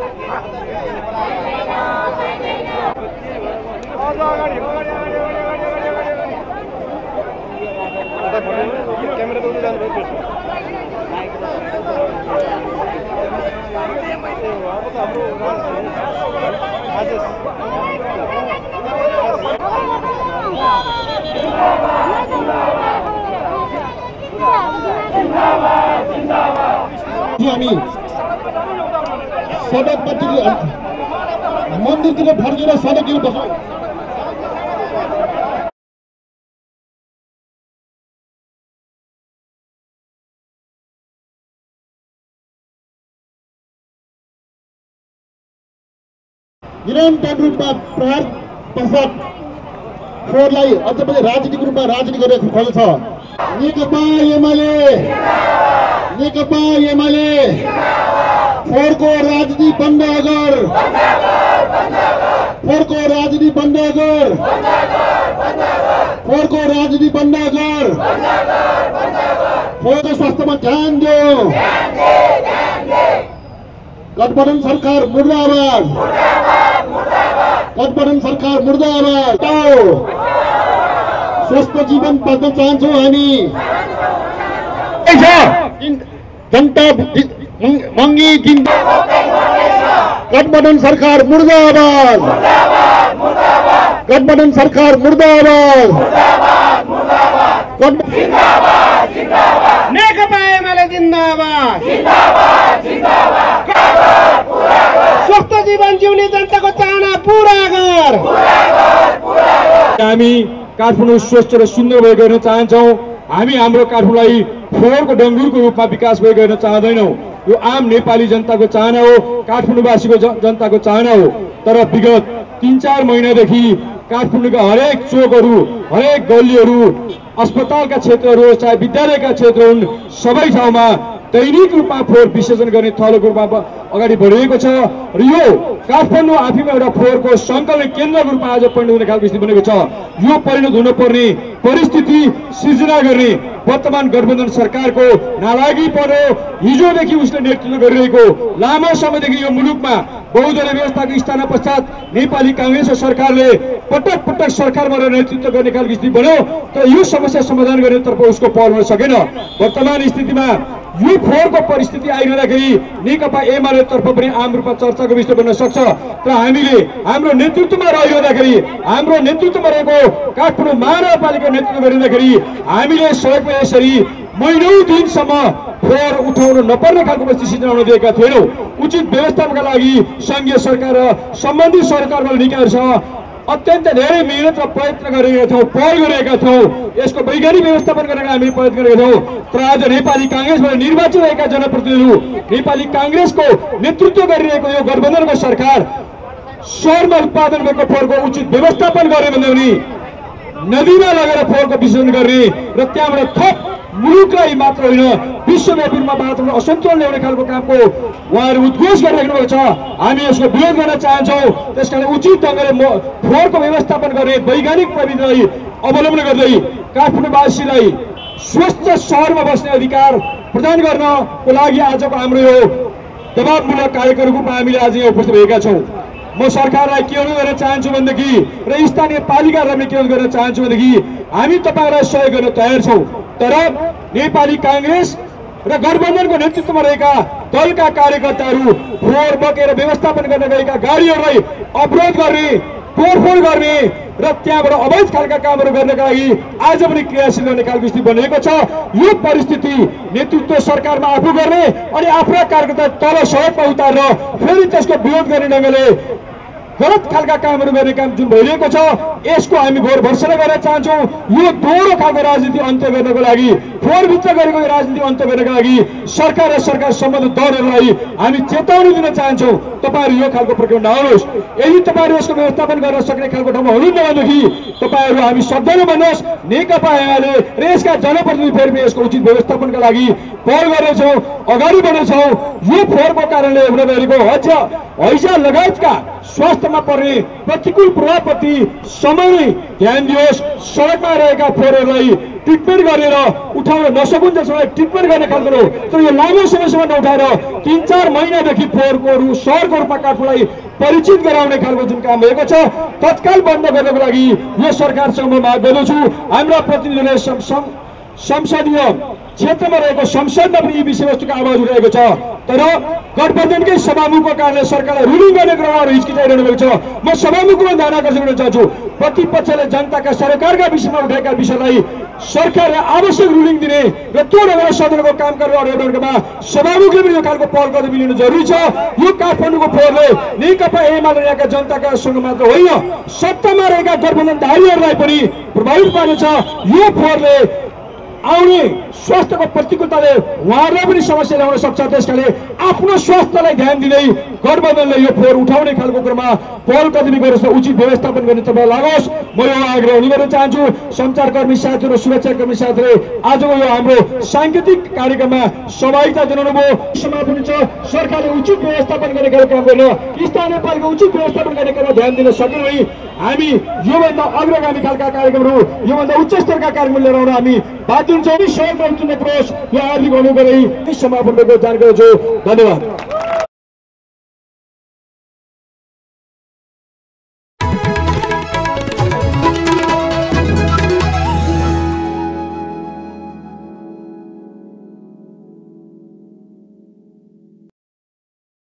सड़कपट्टि मंदिरतिर फर्केर सड़क बस। निरन्तर रूपमा प्रहार प्रसाद फोहोरलाई अझ पनि राजनीतिक रूपमा राजनीति गरेको खोज छ। नेकपा एमाले फोहोरको राजनीति बन्द गर, फोहोरको राजनीति बन्द गर, फोहोरको राजनीति बन्द गर, फोहोरको स्वास्थ्यमा ध्यान देऊ। गठबन्धन सरकार मुर्दाबाद, गठबन्धन सरकार मुर्दाबाद। स्वस्थ जीवन पाउन चाहन्छौ हामी। जनता मंगी जिन्दाबाद, गठबन्धन सरकार मुर्दाबाद, गठबन्धन सरकार मुर्दाबाद, जिन्दाबाद जिन्दाबाद, नेकपा एमाले जिन्दाबाद, जिन्दाबाद जिन्दाबाद। स्वस्थ जीवन जिउने जनता को चाहना पूरा गर। हामी काठमाडौँ स्वच्छ र सुन्दर भई गर्न चाहन्छौं। हामी हाम्रो काठमाडौँलाई फोहोरको डंगुरको रूपमा विकास भई गर्न चाहदैनौं। यो आम नेपाली जनताको चाहना हो, काठमाडौँवासीको जनताको चाहना हो। तर विगत 3-4 महिनादेखि काठमाडौँका हरेक चोकहरू, हरेक गल्लीहरू, अस्पतालका क्षेत्रहरू, चाहे विद्यालयका क्षेत्र हुन्, सबै ठाउँमा दैनिक रूपमा फोहोर विसर्जन गर्ने थलोको रूपमा अगाडि बढेको छ र यो काठमाडौँ आफैमा एउटा फोहोरको सङ्कलन केन्द्रको रूपमा आज परिणत हुने खालको स्थिति बनेको छ। यो परिणत हुनुपर्ने परिस्थिति सिर्जना गर्ने वर्तमान गठबन्धन सरकारको नालागीपन हो। हिजोदेखि उसले नेतृत्व गरिरहेको, लामो समयदेखि यो मुलुकमा बहुदलीय व्यवस्थाको स्थापना पश्चात नेपाली काङ्ग्रेस सरकारले पटक पटक सरकारमा रहेर नेतृत्व गर्ने खालको स्थिति बन्यो। तर यो समस्या समाधान गर्नेतर्फ उसको पहल हुन सकेन। वर्तमान स्थितिमा यो फोहोरको परिस्थिति आइरहँदाखेरि नेकपा एमाले तर्फ पनि आम रूपमा चर्चाको विषय बन्न सक्छ। तर हामीले हाम्रो नेतृत्वमा रहिरहँदाखेरि, हाम्रो नेतृत्वमा रहेको काठमाडौँ महानगरपालिका नेतृत्व गरिरहँदाखेरि हामीले सहयोगमा यसरी महिनौ दिनसम्म फोहोर उठाउनु नपर्ने खालको परिस्थिति सिर्जना हुन दिएका थिएनौँ। उचित व्यवस्थापनका लागि संघीय सरकार र सम्बन्धित सरकारवाला निकायहरूसँग अत्यन्त धेरै मेहनत र प्रयत्न गरेका थियौँ, पहल गरेका थियौँ। यसको वैज्ञानिक व्यवस्थापन गरेर हामीले प्रयत्न गरेका थियौँ। तर आज नेपाली काङ्ग्रेसबाट निर्वाचित भएका जनप्रतिनिधिहरू, नेपाली काङ्ग्रेसको नेतृत्व गरिरहेको यो गठबन्धनको सरकार सहरमा उत्पादन भएको फोहोरको उचित व्यवस्थापन गर्यो भन्दै पनि नदीमा लगेर फोहोरको विसर्जन गर्ने र त्यहाँबाट थप मुलुकलाई मात्र होइन विश्वव्यापी रूपमा वातावरण असन्तुलन ल्याउने खालको कामको उहाँहरू उद्घोष गरिराख्नु भएको छ। हामी यसको विरोध गर्न चाहन्छौँ। त्यसकारण उचित ढङ्गले फोहोरको व्यवस्थापन गर्ने वैज्ञानिक प्रविधिलाई अवलम्बन गर्दै काठमाडौँवासीलाई स्वस्थ सहरमा बस्ने अधिकार प्रदान गर्नको लागि आजको हाम्रो यो दबावमूलक कार्यक्रमको रूपमा हामीले आज यहाँ उपस्थित भएका छौँ। म सरकारलाई के अनुरोध गर्न चाहन्छु भनेदेखि र स्थानीय पालिकालाई पनि के अनुरोध गर्न चाहन्छु भनेदेखि हामी तपाईँलाई सहयोग गर्न तयार छौँ। तर नेपाली काङ्ग्रेस र गठबन्धनको नेतृत्वमा रहेका दलका कार्यकर्ताहरू फोहोर बगेर व्यवस्थापन गर्न गएका गाडीहरूलाई अवरोध गर्ने, तोडफोड गर्ने र त्यहाँबाट अवैध खालका कामहरू गर्नका लागि आज पनि क्रियाशील रहने खालको स्थिति बनेको छ। यो परिस्थिति नेतृत्व सरकारमा आफू गर्ने अनि आफ्ना कार्यकर्ता तल सहयोगमा उतार्न फेरि त्यसको विरोध गर्ने ढङ्गले गलत खालका कामहरू गर्ने काम जुन भइरहेको छ, यसको हामी घोर भर्सना गर्न चाहन्छौँ। यो दोहोरो खालको राजनीति अन्त्य गर्नको लागि, फोहोरभित्र गरेको राजनीति अन्त्य गर्नको लागि सरकार र सरकार सम्बन्धित दलहरूलाई हामी चेतावनी दिन चाहन्छौँ। तपाईँहरू यो खालको प्रक्रिया नआउनुहोस्। यदि तपाईँहरू यसको व्यवस्थापन गर्न सक्ने खालको ठाउँमा हुनुहुन्न भनेदेखि तपाईँहरू हामी शब्दले भन्नुहोस्। नेकपा एमाले र यसका जनप्रतिनिधि फेरि यसको उचित व्यवस्थापनका लागि पहल गर्नेछौँ, अगाडि बढ्नेछौँ। यो फोहोरको कारणले हुन गएको हैजा लगायतका स्वास्थ्य में पर्ने प्रतिकूल प्रभावप्रति समय नै ध्यान दियोस्। सडकमा रहेका फोहोरलाई ट्रिटमेन्ट गरेर उठाउन नसकुन्जेलसम्म ट्रिटमेन्ट गर्ने खालको तर यो लामो समयसम्म नउठाएर 3-4 महिनादेखि फोहोरको सहरको रूपमा काठमाडौँलाई परिचित गराउने खालको जुन काम भएको छ तत्काल बन्द गर्नको लागि यो सरकारसँग म माग गर्दछु। हाम्रा प्रतिनिधिले संसदीय क्षेत्रमा रहेको संसदमा पनि यी विषयवस्तुको आवाज उठेको छ तर गठबन्धनकै सभामुखको कारणले सरकारले रुलिङ गर्ने क्रमहरू हिचकिचाइरहनु भएको छ। म सभामुखमा जान गर्न चाहन्छु प्रतिपक्षले जनताका सरकारका विषयमा उठाएका विषयलाई सरकारले आवश्यक रुलिङ दिने र त्यो नभएर सदनको काम गर्ने अर्थमा सभामुखले पनि यो खालको पहल कदम लिनु जरुरी छ। यो काठमाडौँको फोहोरले नेकपा एमालेका जनताका सँग मात्र होइन सत्तामा रहेका गठबन्धनधारीहरूलाई पनि प्रभावित पार्नेछ। यो फोहोरले आउने स्वास्थ्यको प्रतिकूलताले उहाँहरूलाई पनि समस्या ल्याउन सक्छ। त्यसकारणले आफ्नो स्वास्थ्यलाई ध्यान दिँदै गठबन्धनले यो फोहोर उठाउने खालको क्रममा पहल कदमी गरेर उचित व्यवस्थापन गर्ने तर्फ लागोस्। म यो आग्रह गर्न चाहन्छु। सञ्चारकर्मी साथीहरू सुरक्षाकर्मी साथीहरूले आजको यो हाम्रो सांकेतिक कार्यक्रममा सहभागिता जनाउनुभयो। समापन छ सरकारले उचित व्यवस्थापन गर्ने खालको काम गर्न स्थानीय पालिका उचित व्यवस्थापन गर्ने क्रममा ध्यान दिन सकेनौँ। हामी योभन्दा अग्रगामी खालका कार्यक्रमहरू योभन्दा उच्च स्तरका कार्यक्रमहरू लिएर आउन हामी बाध्य हुन्छौँ। सहयोग चुनौती यो आर्थिक अनुग्रही समापन गरेको जानकारी छु। धन्यवाद।